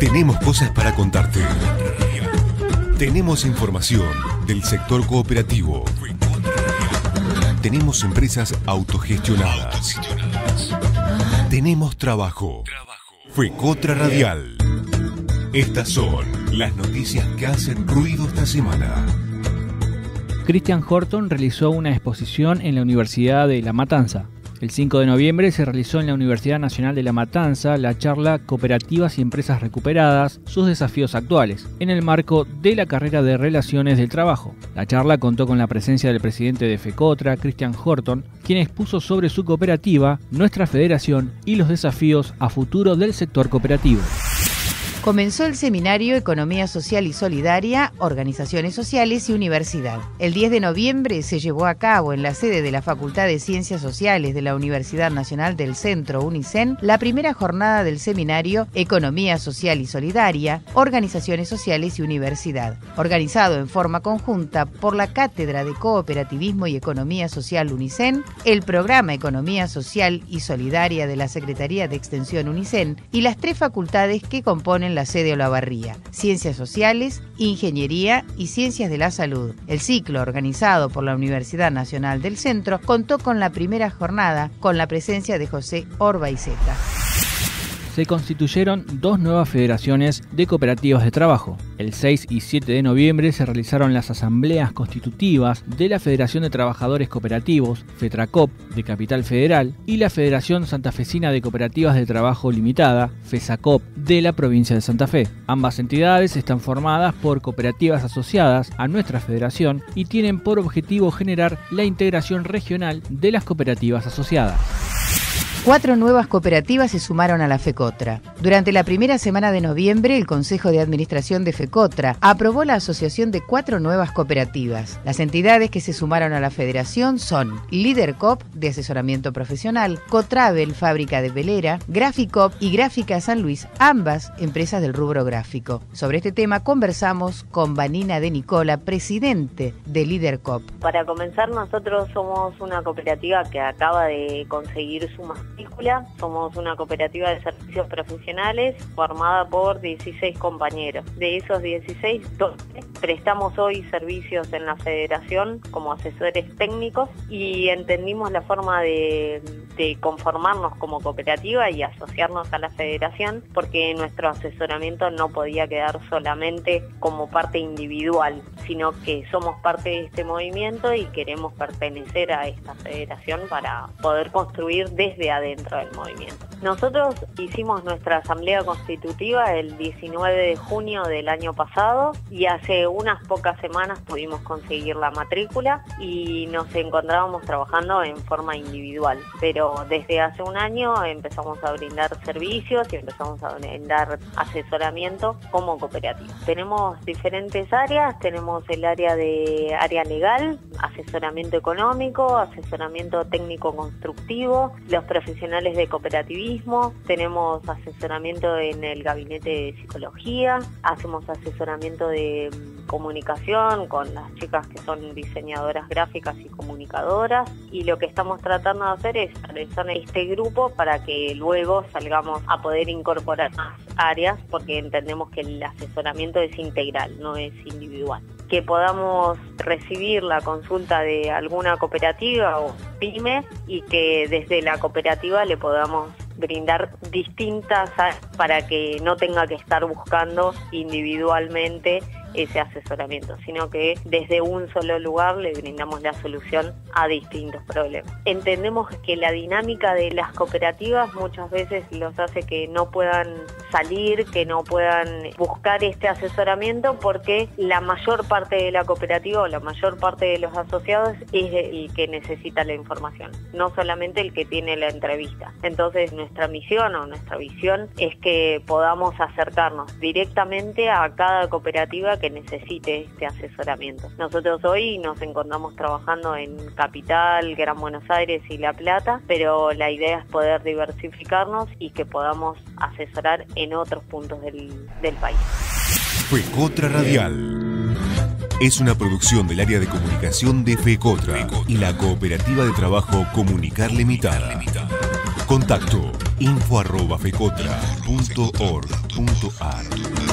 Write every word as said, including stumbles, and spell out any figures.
Tenemos cosas para contarte. Tenemos información del sector cooperativo. Tenemos empresas autogestionadas. Tenemos trabajo. FECOOTRA Radial. Estas son las noticias que hacen ruido esta semana. Christian Horton realizó una exposición en la Universidad de La Matanza. El cinco de noviembre se realizó en la Universidad Nacional de La Matanza la charla Cooperativas y Empresas Recuperadas, sus desafíos actuales, en el marco de la carrera de Relaciones del Trabajo. La charla contó con la presencia del presidente de FECOOTRA, Christian Horton, quien expuso sobre su cooperativa, nuestra federación y los desafíos a futuro del sector cooperativo. Comenzó el seminario Economía Social y Solidaria, Organizaciones Sociales y Universidad. El diez de noviembre se llevó a cabo en la sede de la Facultad de Ciencias Sociales de la Universidad Nacional del Centro, UNICEN, la primera jornada del seminario Economía Social y Solidaria, Organizaciones Sociales y Universidad, organizado en forma conjunta por la Cátedra de Cooperativismo y Economía Social UNICEN, el Programa Economía Social y Solidaria de la Secretaría de Extensión UNICEN y las tres facultades que componen en la sede Olavarría, Ciencias Sociales, Ingeniería y Ciencias de la Salud. El ciclo, organizado por la Universidad Nacional del Centro, contó con la primera jornada con la presencia de José Orbaizeta. Se constituyeron dos nuevas federaciones de cooperativas de trabajo. El seis y siete de noviembre se realizaron las asambleas constitutivas de la Federación de Trabajadores Cooperativos, FETRACOP, de Capital Federal, y la Federación Santafesina de Cooperativas de Trabajo Limitada, FESACOP, de la provincia de Santa Fe. Ambas entidades están formadas por cooperativas asociadas a nuestra federación y tienen por objetivo generar la integración regional de las cooperativas asociadas. Cuatro nuevas cooperativas se sumaron a la FECOOTRA. Durante la primera semana de noviembre, el Consejo de Administración de FECOOTRA aprobó la asociación de cuatro nuevas cooperativas. Las entidades que se sumaron a la federación son LiderCop, de asesoramiento profesional, Cotravel, fábrica de velera, Graficop y Gráfica San Luis, ambas empresas del rubro gráfico. Sobre este tema conversamos con Vanina de Nicola, presidente de LiderCop. Para comenzar, nosotros somos una cooperativa que acaba de conseguir su más. Somos una cooperativa de servicios profesionales formada por dieciséis compañeros. De esos dieciséis, doce prestamos hoy servicios en la federación como asesores técnicos y entendimos la forma de, de conformarnos como cooperativa y asociarnos a la federación, porque nuestro asesoramiento no podía quedar solamente como parte individual, sino que somos parte de este movimiento y queremos pertenecer a esta federación para poder construir desde adentro del movimiento. Nosotros hicimos nuestra asamblea constitutiva el diecinueve de junio del año pasado y hace unas pocas semanas pudimos conseguir la matrícula y nos encontrábamos trabajando en forma individual, pero desde hace un año empezamos a brindar servicios y empezamos a brindar asesoramiento como cooperativa. Tenemos diferentes áreas, tenemos el área de área legal, asesoramiento económico, asesoramiento técnico constructivo, los profesionales de cooperativismo, tenemos asesoramiento en el gabinete de psicología, hacemos asesoramiento de comunicación con las chicas que son diseñadoras gráficas y comunicadoras, y lo que estamos tratando de hacer es realizar este grupo para que luego salgamos a poder incorporar más áreas, porque entendemos que el asesoramiento es integral, no es individual. Que podamos recibir la consulta de alguna cooperativa o pyme y que desde la cooperativa le podamos brindar distintas áreas para que no tenga que estar buscando individualmente ese asesoramiento, sino que desde un solo lugar le brindamos la solución a distintos problemas. Entendemos que la dinámica de las cooperativas muchas veces los hace que no puedan salir, que no puedan buscar este asesoramiento, porque la mayor parte de la cooperativa o la mayor parte de los asociados es el que necesita la información, no solamente el que tiene la entrevista. Entonces nuestra misión o nuestra visión es que podamos acercarnos directamente a cada cooperativa que necesite este asesoramiento. Nosotros hoy nos encontramos trabajando en Capital, Gran Buenos Aires y La Plata, pero la idea es poder diversificarnos y que podamos asesorar en otros puntos del, del país. FECOOTRA Radial es una producción del área de comunicación de FECOOTRA y la Cooperativa de Trabajo Comunicar Limitada. Contacto info arroba fecotra punto org punto ar.